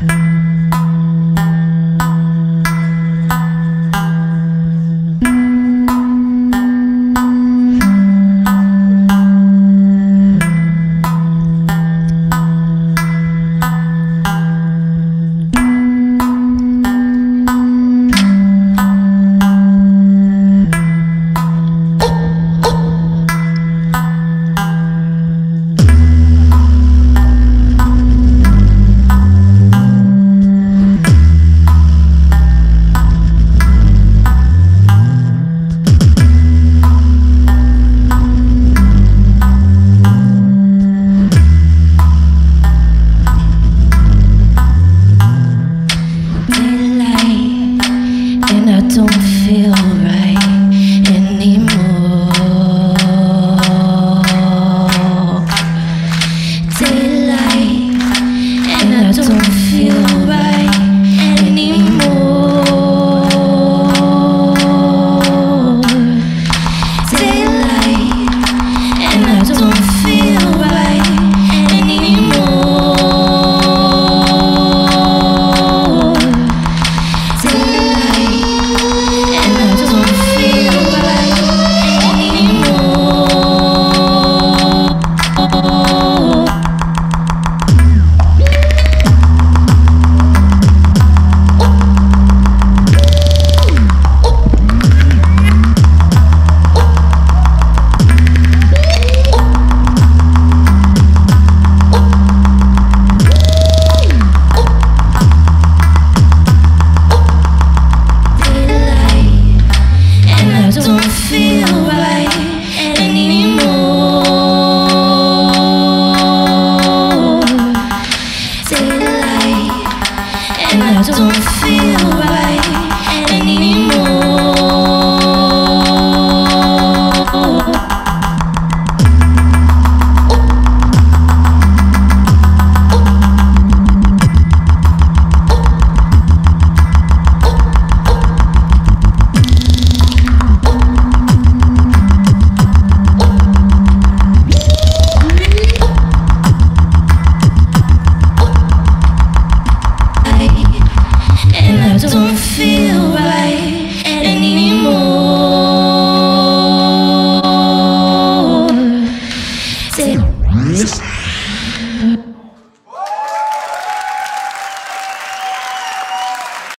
I don't feel